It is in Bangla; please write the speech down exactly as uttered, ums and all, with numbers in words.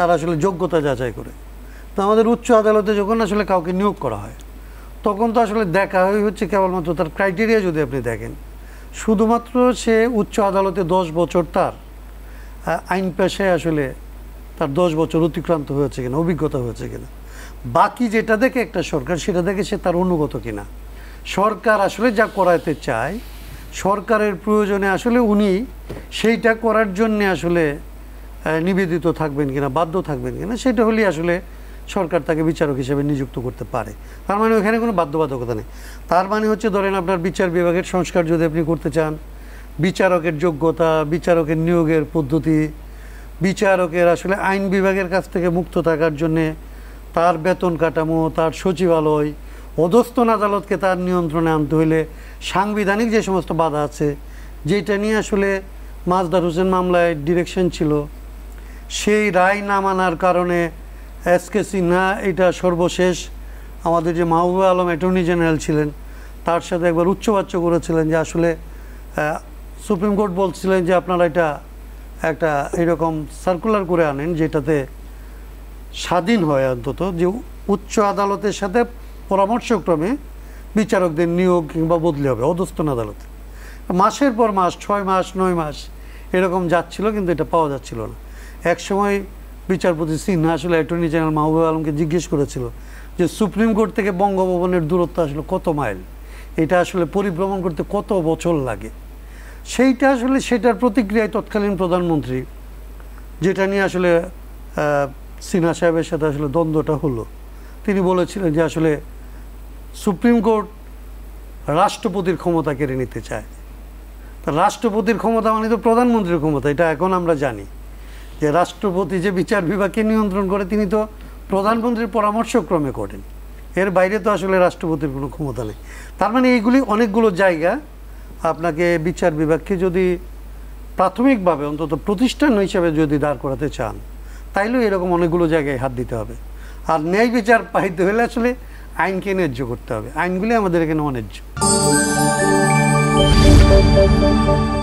তারা আসলে যোগ্যতা যাচাই করে। তো আমাদের উচ্চ আদালতে যখন আসলে কাউকে নিয়োগ করা হয় তখন তো আসলে দেখা হয় হচ্ছে কেবলমাত্র তার ক্রাইটেরিয়া। যদি আপনি দেখেন শুধুমাত্র সে উচ্চ আদালতে দশ বছর তার আইন পেশায় আসলে তার দশ বছর অতিক্রান্ত হয়েছে কিনা, অভিজ্ঞতা হয়েছে কিনা, বাকি যেটা দেখে একটা সরকার সেটা দেখে সে তার অনুগত কিনা। সরকার আসলে যা করাতে চায় সরকারের প্রয়োজনে আসলে উনি সেইটা করার জন্যে আসলে নিবেদিত থাকবেন কিনা, বাধ্য থাকবেন কিনা, সেটা হলেই আসলে সরকার তাকে বিচারক হিসেবে নিযুক্ত করতে পারে। তার মানে ওখানে কোনো বাধ্যবাধকতা নেই। তার মানে হচ্ছে ধরেন আপনার বিচার বিভাগের সংস্কার যদি আপনি করতে চান, বিচারকের যোগ্যতা, বিচারকের নিয়োগের পদ্ধতি, বিচারকের আসলে আইন বিভাগের কাছ থেকে মুক্ত থাকার জন্যে তার বেতন কাঠামো, তার সচিবালয়, অধস্তন আদালতকে তার নিয়ন্ত্রণে আনতে হলে সাংবিধানিক যে সমস্ত বাধা আছে, যেটা নিয়ে আসলে মাজহার হোসেন মামলায় ডিরেকশন ছিল, সেই রায় না মানার কারণে এস কে সিনহা, এটা সর্বশেষ আমাদের যে মাহবুবে আলম অ্যাটর্নি জেনারেল ছিলেন তার সাথে একবার উচ্চবাচ্য করেছিলেন যে আসলে সুপ্রিম কোর্ট বলছিলেন যে আপনারা এটা একটা এরকম সার্কুলার করে আনেন যেটাতে স্বাধীন হয় অন্তত, যে উচ্চ আদালতের সাথে পরামর্শক্রমে বিচারকদের নিয়োগ কিংবা বদলি হবে অধস্তন আদালতে। মাসের পর মাস, ছয় মাস, নয় মাস এরকম যাচ্ছিল কিন্তু এটা পাওয়া যাচ্ছিল না। একসময় বিচারপতি সিনহা আসলে অ্যাটর্নি জেনারেল মাহবুব আলমকে জিজ্ঞেস করেছিল যে সুপ্রিম কোর্ট থেকে বঙ্গভবনের দূরত্ব আসলে কত মাইল, এটা আসলে পরিভ্রমণ করতে কত বছর লাগে। সেইটা আসলে সেটার প্রতিক্রিয়ায় তৎকালীন প্রধানমন্ত্রী, যেটা নিয়ে আসলে সিনহা সাহেবের সাথে আসলে দ্বন্দ্বটা হলো, তিনি বলেছিলেন যে আসলে সুপ্রিম কোর্ট রাষ্ট্রপতির ক্ষমতা কেড়ে নিতে চায়। তা রাষ্ট্রপতির ক্ষমতা মানে তো প্রধানমন্ত্রীর ক্ষমতা, এটা এখন আমরা জানি যে রাষ্ট্রপতি যে বিচার বিভাগকে নিয়ন্ত্রণ করে তিনি তো প্রধানমন্ত্রীর পরামর্শক্রমে করেন, এর বাইরে তো আসলে রাষ্ট্রপতির কোনো ক্ষমতা নেই। তার মানে এইগুলি অনেকগুলো জায়গা আপনাকে বিচার বিভাগকে যদি প্রাথমিকভাবে অন্তত প্রতিষ্ঠান হিসাবে যদি দাঁড় করাতে চান তাইলেও এরকম অনেকগুলো জায়গায় হাত দিতে হবে। আর ন্যায় বিচার পাইতে হলে আসলে আইনকে ন্যায্য করতে হবে, আইনগুলি আমাদের এখানে অন্যায্য।